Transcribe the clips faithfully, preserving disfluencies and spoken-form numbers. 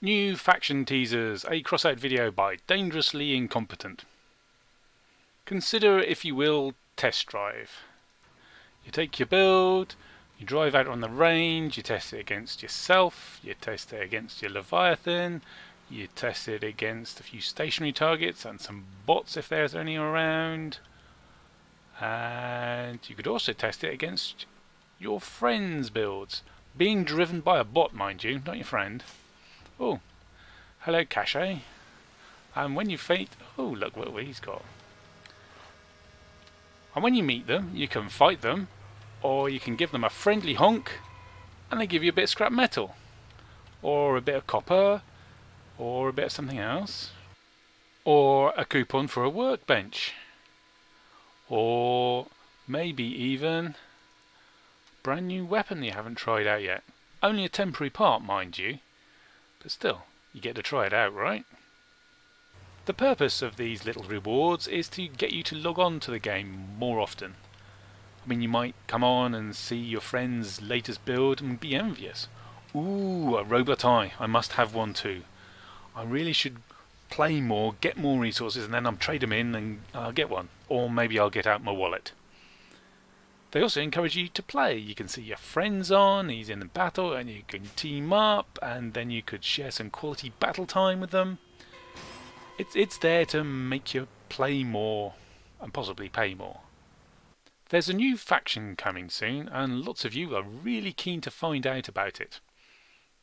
New faction teasers, a crossout video by Dangerously Incompetent. Consider, if you will, test drive. You take your build, you drive out on the range, you test it against yourself, you test it against your Leviathan, you test it against a few stationary targets and some bots if there's any around. And you could also test it against your friend's builds. Being driven by a bot, mind you, not your friend. Oh, hello Cache. And when you fight, oh look what he's got. And when you meet them, you can fight them, or you can give them a friendly honk, and they give you a bit of scrap metal, or a bit of copper, or a bit of something else, or a coupon for a workbench, or maybe even a brand new weapon you haven't tried out yet. Only a temporary part, mind you. But still, you get to try it out, right? The purpose of these little rewards is to get you to log on to the game more often. I mean, you might come on and see your friend's latest build and be envious. Ooh, a robot eye, I must have one too. I really should play more, get more resources, and then I'll trade them in and I'll get one. Or maybe I'll get out my wallet. They also encourage you to play. You can see your friends on, he's in the battle, and you can team up, and then you could share some quality battle time with them. It's, it's there to make you play more, and possibly pay more. There's a new faction coming soon, and lots of you are really keen to find out about it.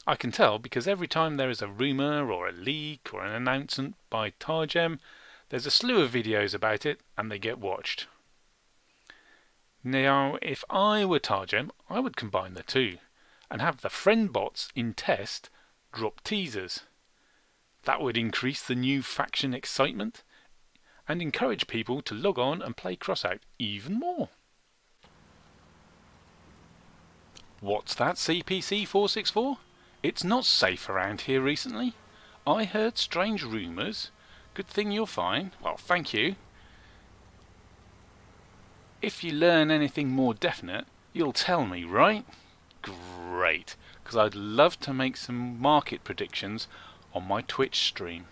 I can tell because every time there is a rumour, or a leak, or an announcement by Targem, there's a slew of videos about it, and they get watched. Now, if I were Targem, I would combine the two and have the friend bots in test drop teasers. That would increase the new faction excitement and encourage people to log on and play Crossout even more. What's that C P C four sixty-four? It's not safe around here recently. I heard strange rumours. Good thing you're fine. Well, thank you. If you learn anything more definite, you'll tell me, right? Great, because I'd love to make some market predictions on my Twitch stream.